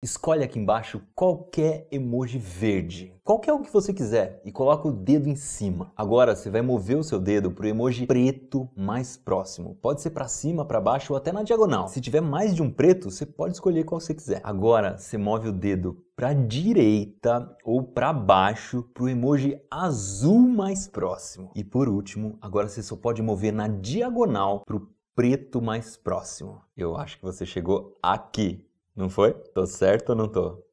Escolhe aqui embaixo qualquer emoji verde, qualquer um que você quiser, e coloca o dedo em cima. Agora você vai mover o seu dedo para o emoji preto mais próximo. Pode ser para cima, para baixo ou até na diagonal. Se tiver mais de um preto, você pode escolher qual você quiser. Agora você move o dedo para direita ou para baixo para o emoji azul mais próximo. E por último, agora você só pode mover na diagonal para o preto mais próximo. Eu acho que você chegou aqui. Não foi? Tô certo ou não tô?